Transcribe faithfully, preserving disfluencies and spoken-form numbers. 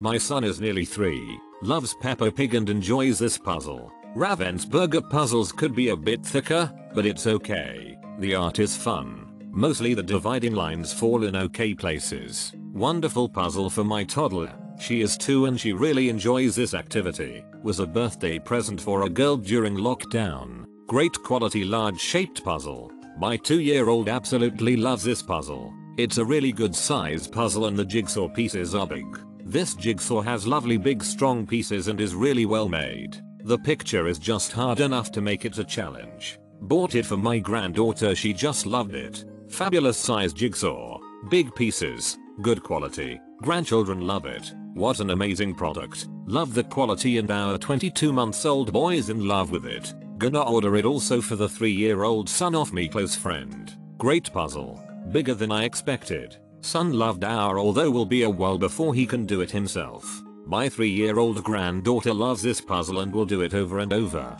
My son is nearly three, loves Peppa Pig and enjoys this puzzle. Ravensburger puzzles could be a bit thicker, but it's okay. The art is fun. Mostly the dividing lines fall in okay places. Wonderful puzzle for my toddler. She is two and she really enjoys this activity. Was a birthday present for a girl during lockdown. Great quality large shaped puzzle. My two-year-old absolutely loves this puzzle. It's a really good size puzzle and the jigsaw pieces are big. This jigsaw has lovely big strong pieces and is really well made. The picture is just hard enough to make it a challenge. Bought it for my granddaughter, she just loved it. Fabulous size jigsaw. Big pieces. Good quality. Grandchildren love it. What an amazing product. Love the quality and our twenty-two months old boy is in love with it. Gonna order it also for the three-year-old son of me close friend. Great puzzle. Bigger than I expected. Son loved our, although will be a while before he can do it himself. My three-year-old granddaughter loves this puzzle and will do it over and over.